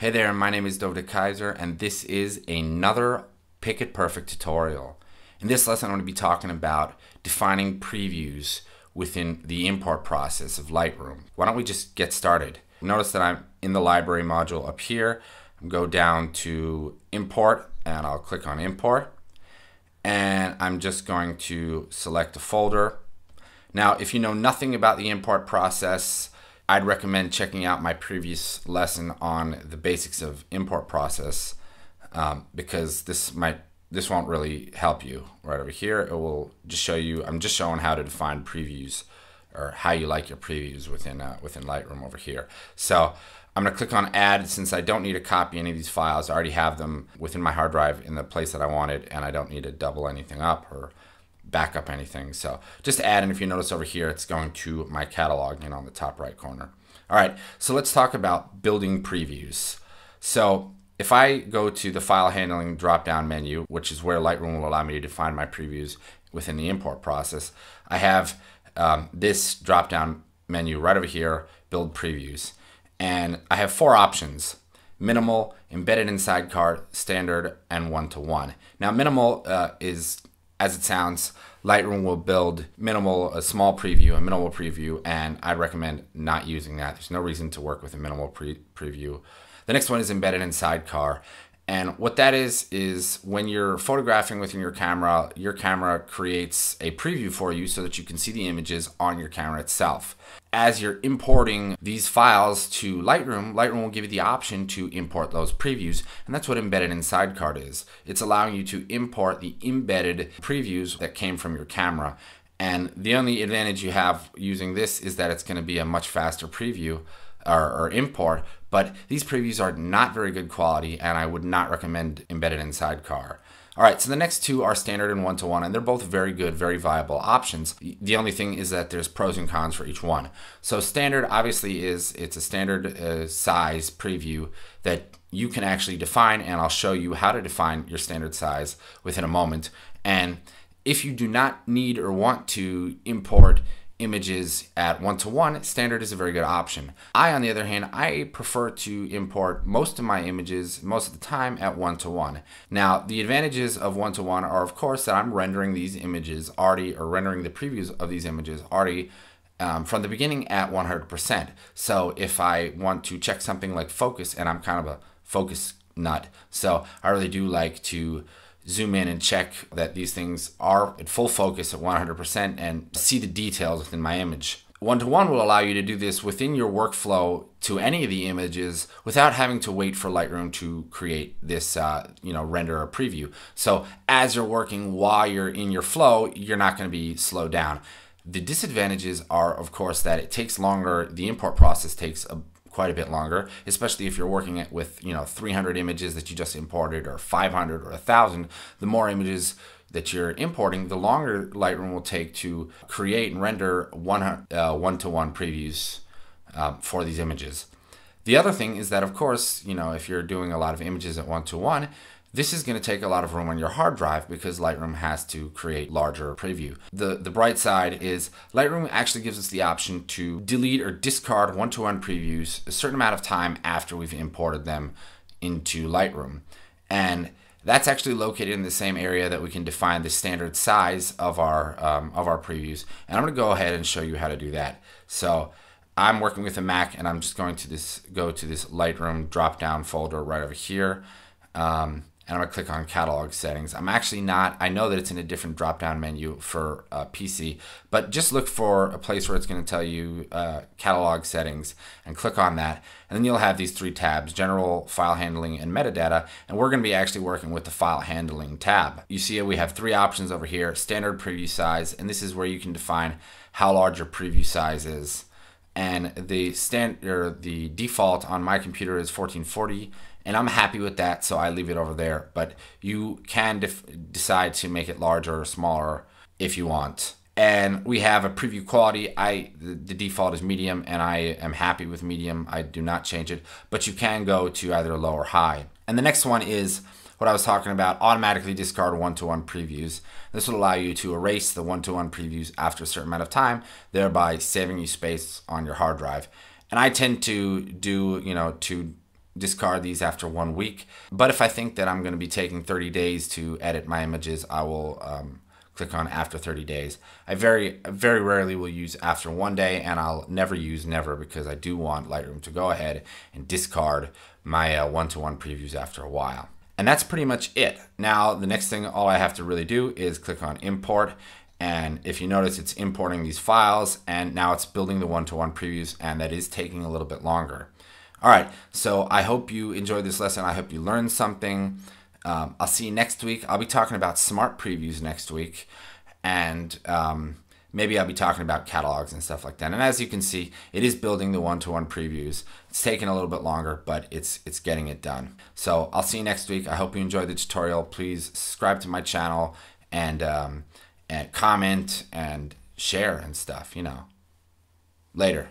Hey there, my name is Dov DeKeyser and this is another Pic It Perfect tutorial. In this lesson I'm going to be talking about defining previews within the import process of Lightroom. Why don't we just get started? Notice that I'm in the library module up here. I'll go down to import and I'll click on import. And I'm just going to select a folder. Now if you know nothing about the import process, I'd recommend checking out my previous lesson on the basics of import process because this won't really help you. Right over here, it will just show you, I'm just showing how to define previews or how you like your previews within Lightroom over here. So I'm going to click on add since I don't need to copy any of these files. I already have them within my hard drive in the place that I wanted and I don't need to double anything up or back up anything. So just add, and if you notice over here, it's going to my catalog and on the top right corner. All right, so let's talk about building previews. So if I go to the file handling drop-down menu, which is where Lightroom will allow me to define my previews within the import process, I have this drop-down menu right over here, build previews. And I have four options: minimal, embedded in sidecar, standard, and one-to-one. Now minimal is, as it sounds, Lightroom will build minimal, a small preview, a minimal preview, and I recommend not using that. There's no reason to work with a minimal preview. The next one is embedded in sidecar. And what that is when you're photographing within your camera creates a preview for you so that you can see the images on your camera itself. As you're importing these files to Lightroom, Lightroom will give you the option to import those previews, and that's what embedded in sidecar is. It's allowing you to import the embedded previews that came from your camera. And the only advantage you have using this is that it's going to be a much faster preview or import, but these previews are not very good quality and I would not recommend embedded in sidecar. All right, so the next two are standard and one-to-one, and they're both very good, very viable options. The only thing is that there's pros and cons for each one. So standard obviously it's a standard size preview that you can actually define, and I'll show you how to define your standard size within a moment. And if you do not need or want to import images at one-to-one, standard is a very good option. I, on the other hand, I prefer to import most of my images most of the time at one-to-one. Now, the advantages of one-to-one are, of course, that I'm rendering these images already, or rendering the previews of these images already from the beginning at 100%. So if I want to check something like focus, and I'm kind of a focus nut, so I really do like to zoom in and check that these things are at full focus at 100% and see the details within my image. One-to-one will allow you to do this within your workflow to any of the images without having to wait for Lightroom to create this, render or preview. So as you're working while you're in your flow, you're not going to be slowed down. The disadvantages are, of course, that it takes longer. The import process takes quite a bit longer, especially if you're working it with 300 images that you just imported, or 500 or 1,000. The more images that you're importing, the longer Lightroom will take to create and render one-to-one previews for these images. The other thing is that, of course, if you're doing a lot of images at one-to-one, this is going to take a lot of room on your hard drive because Lightroom has to create larger preview. The bright side is Lightroom actually gives us the option to delete or discard one-to-one previews a certain amount of time after we've imported them into Lightroom. And that's actually located in the same area that we can define the standard size of our previews. And I'm going to go ahead and show you how to do that. So I'm working with a Mac, and I'm just going to go to this Lightroom drop-down folder right over here. And I'm going to click on catalog settings. I'm actually not, I know that it's in a different drop-down menu for PC, but just look for a place where it's going to tell you catalog settings and click on that. And then you'll have these three tabs: general, file handling, and metadata. And we're going to be actually working with the file handling tab. You see we have three options over here: standard, preview size, and this is where you can define how large your preview size is. And the default on my computer is 1440. And I'm happy with that, so I leave it over there. But you can decide to make it larger or smaller if you want. And we have a preview quality. The default is medium, and I am happy with medium. I do not change it. But you can go to either low or high. And the next one is what I was talking about: automatically discard one-to-one previews. This will allow you to erase the one-to-one previews after a certain amount of time, thereby saving you space on your hard drive. And I tend to do, discard these after 1 week. But if I think that I'm going to be taking 30 days to edit my images, I will click on after 30 days. I very rarely will use after 1 day, and I'll never use never, because I do want Lightroom to go ahead and discard my one-to-one previews after a while. And that's pretty much it. Now, the next thing all I have to really do is click on import. And if you notice, it's importing these files, and now it's building the one-to-one previews, and that is taking a little bit longer. All right, so I hope you enjoyed this lesson. I hope you learned something. I'll see you next week. I'll be talking about smart previews next week, and maybe I'll be talking about catalogs and stuff like that. And as you can see, it is building the one-to-one previews. It's taking a little bit longer, but it's getting it done. So I'll see you next week. I hope you enjoyed the tutorial. Please subscribe to my channel, and comment and share and stuff, you know. Later.